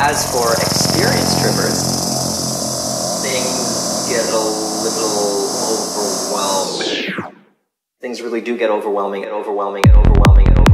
As for experienced trippers, things get a little overwhelming. Things really do get overwhelming and overwhelming and overwhelming and overwhelming.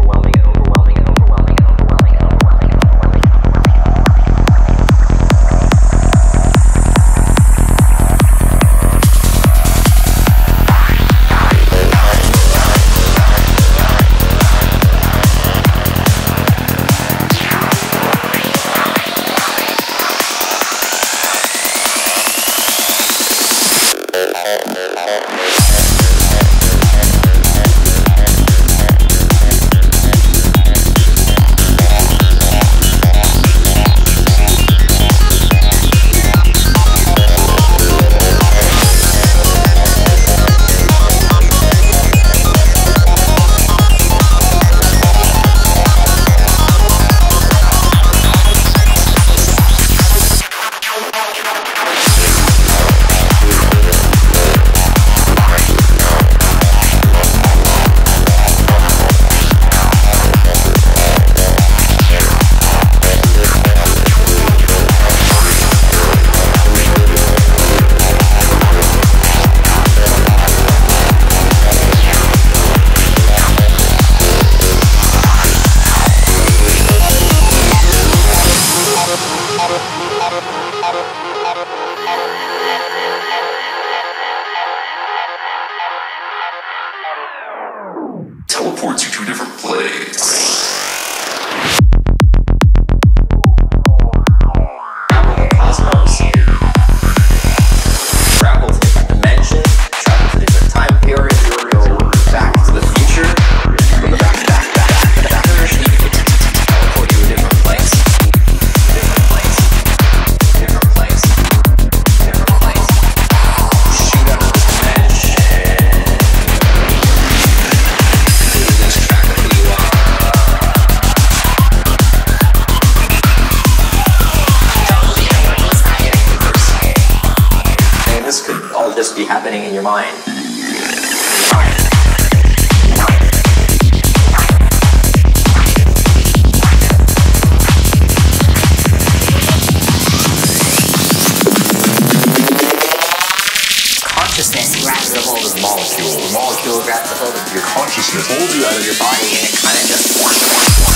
Teleports you to a different place. Just be happening in your mind. Consciousness grabs a hold of the molecule. The molecule grabs a hold of your consciousness, holds you out of your body, and it kind of just...